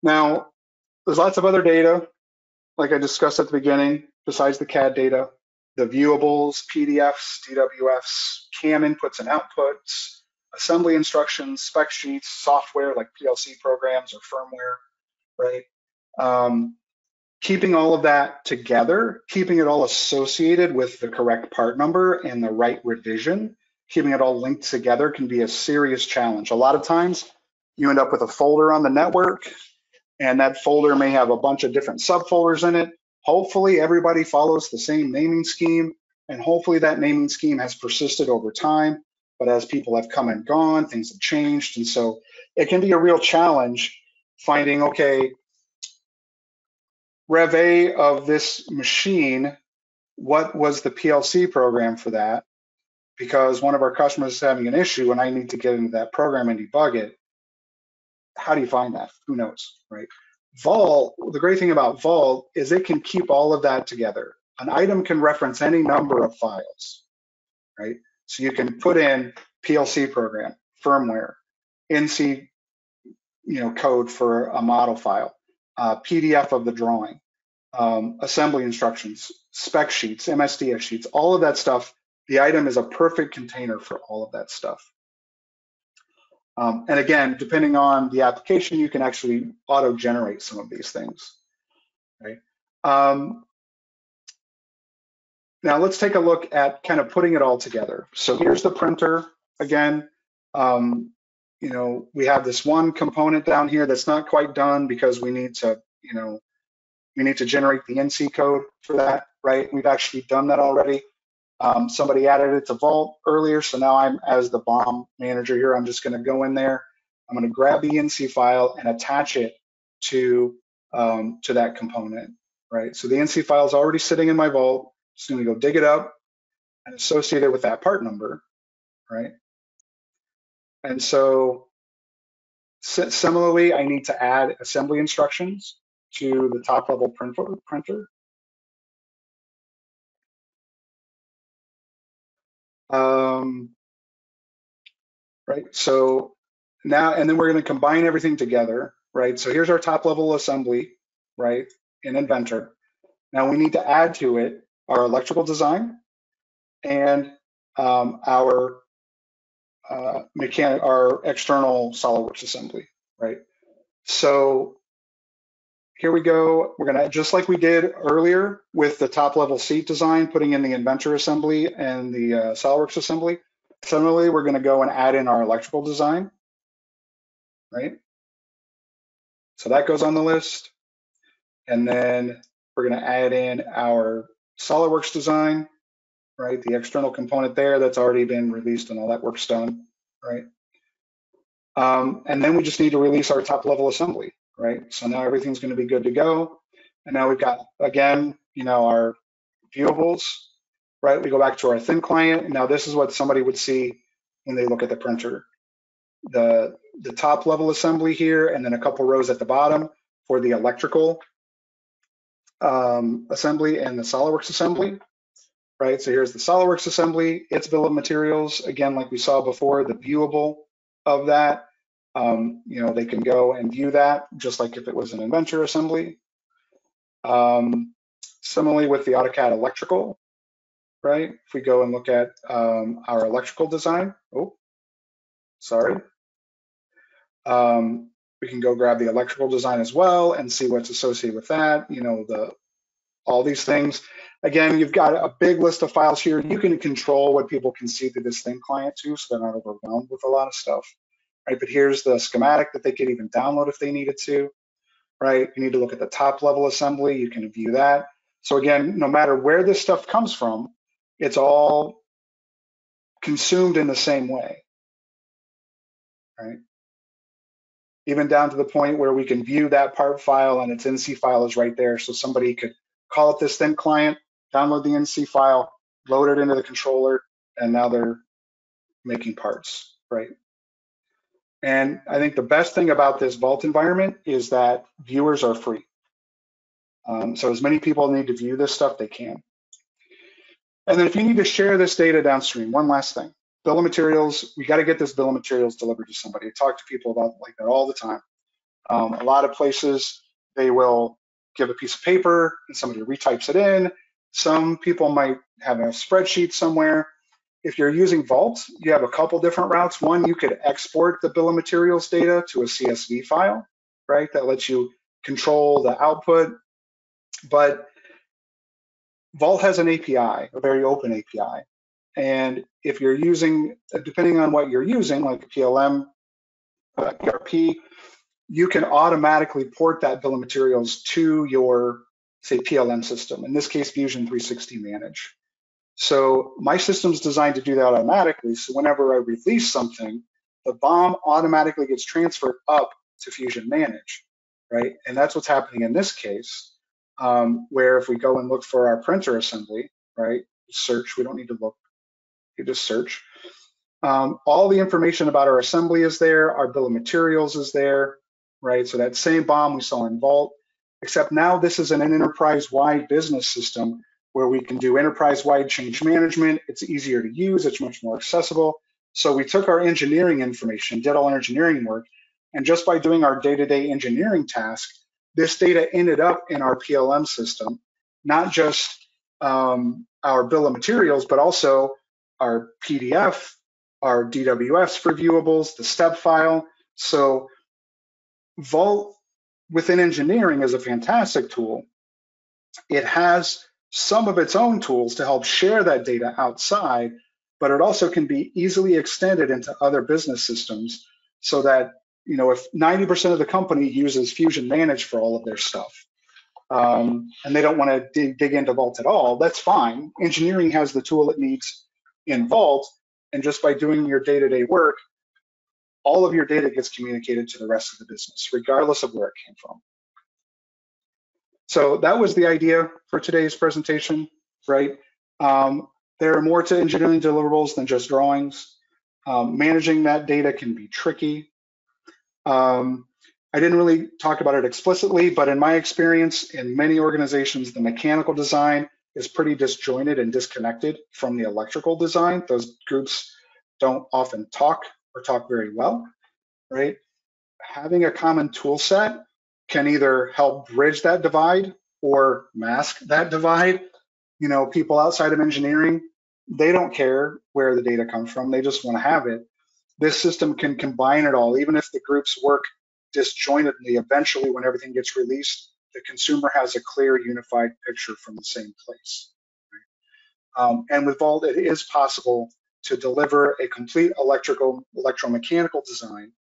Now, there's lots of other data, like I discussed at the beginning, besides the C A D data, the viewables, P D Fs, D W Fs, C A M inputs and outputs, assembly instructions, spec sheets, software like P L C programs or firmware, right? Um, Keeping all of that together, keeping it all associated with the correct part number and the right revision, keeping it all linked together can be a serious challenge. A lot of times you end up with a folder on the network, and that folder may have a bunch of different subfolders in it. Hopefully everybody follows the same naming scheme, and hopefully that naming scheme has persisted over time. But as people have come and gone, things have changed. And so it can be a real challenge finding, okay, Rev A of this machine, what was the P L C program for that? because one of our customers is having an issue and I need to get into that program and debug it. How do you find that? Who knows, right? Vault, the great thing about Vault is it can keep all of that together. An item can reference any number of files, right? So you can put in P L C program, firmware, N C, you know, code for a model file, uh, P D F of the drawing, um, assembly instructions, spec sheets, M S D S sheets, all of that stuff. The item is a perfect container for all of that stuff. Um, and again, depending on the application, you can actually auto-generate some of these things, right? Um, now let's take a look at kind of putting it all together. So here's the printer again. Um, you know, we have this one component down here that's not quite done because we need to, you know, we need to generate the N C code for that, right? We've actually done that already. Um, somebody added it to Vault earlier, so now I'm, as the B O M manager here, I'm just going to go in there, I'm going to grab the N C file and attach it to, um, to that component, right? So the N C file is already sitting in my Vault, just going to go dig it up and associate it with that part number, right? And so similarly, I need to add assembly instructions to the top level printer, printer. Um, right, so now, and then we're gonna combine everything together, right? So here's our top level assembly, right, in Inventor. Now we need to add to it our electrical design and um, our uh, mechanic, our external SolidWorks assembly, right? So here we go, we're gonna, just like we did earlier with the top level seat design, putting in the Inventor assembly and the uh, SolidWorks assembly, similarly, we're gonna go and add in our electrical design, right? So that goes on the list. And then we're gonna add in our SolidWorks design, right? The external component there that's already been released and all that work's done, right? Um, and then we just need to release our top level assembly. Right, so now everything's going to be good to go, and now we've got again, you know, our viewables. Right, we go back to our thin client, and now this is what somebody would see when they look at the printer: the the top level assembly here, and then a couple rows at the bottom for the electrical um, assembly and the SolidWorks assembly. Right, so here's the SolidWorks assembly, its bill of materials. Again, like we saw before, the viewable of that. Um, you know, they can go and view that just like if it was an Inventor assembly. Um, similarly with the AutoCAD Electrical, right? If we go and look at um, our electrical design, oh, sorry. Um, we can go grab the electrical design as well and see what's associated with that, you know, the all these things. Again, you've got a big list of files here. You can control what people can see through this thin client too, so they're not overwhelmed with a lot of stuff. Right, but here's the schematic that they could even download if they needed to, right? You need to look at the top level assembly, you can view that. So again, no matter where this stuff comes from, it's all consumed in the same way, right? Even down to the point where we can view that part file and its N C file is right there. So somebody could call up this thin client, download the N C file, load it into the controller, and now they're making parts, right? And I think the best thing about this Vault environment is that viewers are free. Um, so as many people need to view this stuff, they can. And then if you need to share this data downstream, one last thing, bill of materials, we gotta get this bill of materials delivered to somebody. I talk to people about like that all the time. Um, a lot of places, they will give a piece of paper and somebody retypes it in. Some people might have a spreadsheet somewhere. If you're using Vault, you have a couple different routes. One, you could export the bill of materials data to a C S V file, right? That lets you control the output. But Vault has an A P I, a very open A P I. And if you're using, depending on what you're using, like P L M, uh, E R P, you can automatically port that bill of materials to your, say, P L M system. In this case, Fusion three sixty Manage. So my system's designed to do that automatically. So whenever I release something, the B O M automatically gets transferred up to Fusion Manage, right? And that's what's happening in this case, um, where if we go and look for our printer assembly, right? Search, we don't need to look you just search. Um, all the information about our assembly is there, our bill of materials is there, right? So that same B O M we saw in Vault, except now this is an enterprise-wide business system where we can do enterprise-wide change management. It's easier to use, it's much more accessible. So we took our engineering information, did all our engineering work, and just by doing our day-to-day engineering task, this data ended up in our P L M system, not just um, our bill of materials, but also our P D F, our D W S for viewables, the step file. So Vault within engineering is a fantastic tool. It has some of its own tools to help share that data outside, but it also can be easily extended into other business systems so that, you know, if ninety percent of the company uses Fusion Manage for all of their stuff, um, and they don't want to dig, dig into Vault at all, that's fine. Engineering has the tool it needs in Vault, and just by doing your day-to-day work, all of your data gets communicated to the rest of the business, regardless of where it came from. So that was the idea for today's presentation, right? Um, there are more to engineering deliverables than just drawings. Um, managing that data can be tricky. Um, I didn't really talk about it explicitly, but in my experience, in many organizations, the mechanical design is pretty disjointed and disconnected from the electrical design. Those groups don't often talk or talk very well, right? Having a common tool set can either help bridge that divide or mask that divide. You know, people outside of engineering, they don't care where the data comes from, they just want to have it. This system can combine it all. Even if the groups work disjointedly, eventually when everything gets released, the consumer has a clear, unified picture from the same place. Right? Um, and with Vault, it is possible to deliver a complete electrical, electromechanical design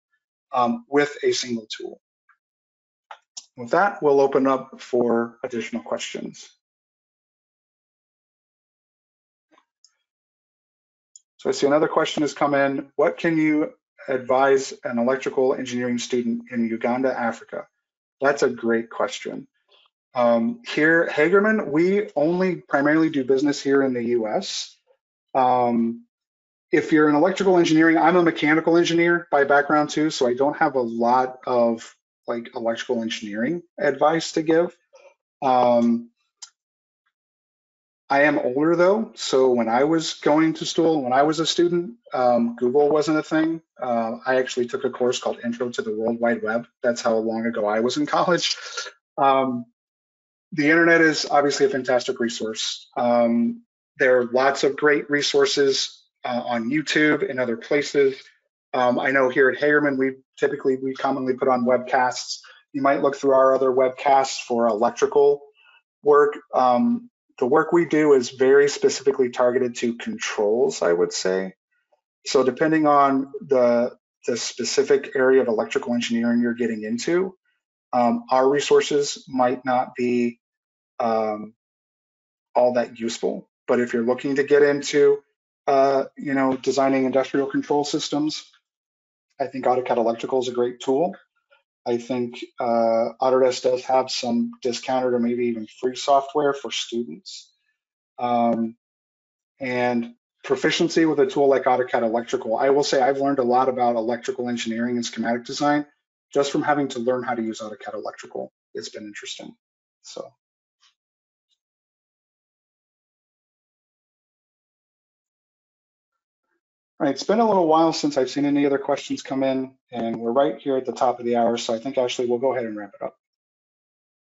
um, with a single tool. With that, we'll open up for additional questions. So I see another question has come in. What can you advise an electrical engineering student in Uganda, Africa? That's a great question. Um, here, Hagerman, we only primarily do business here in the U S. Um, if you're in electrical engineering, I'm a mechanical engineer by background too, so I don't have a lot of like electrical engineering advice to give. Um, I am older though, so when I was going to school, when I was a student, um, Google wasn't a thing. Uh, I actually took a course called Intro to the World Wide Web. That's how long ago I was in college. Um, the internet is obviously a fantastic resource. Um, there are lots of great resources uh, on YouTube and other places. Um, I know here at Hagerman, we typically, we commonly put on webcasts. You might look through our other webcasts for electrical work. Um, the work we do is very specifically targeted to controls, I would say. So depending on the, the specific area of electrical engineering you're getting into, um, our resources might not be um, all that useful. But if you're looking to get into, uh, you know, designing industrial control systems, I think AutoCAD Electrical is a great tool. I think uh, Autodesk does have some discounted or maybe even free software for students. Um, and proficiency with a tool like AutoCAD Electrical. I will say I've learned a lot about electrical engineering and schematic design just from having to learn how to use AutoCAD Electrical. It's been interesting. So. All right, it's been a little while since I've seen any other questions come in, and we're right here at the top of the hour, so I think, Ashley, we'll go ahead and wrap it up.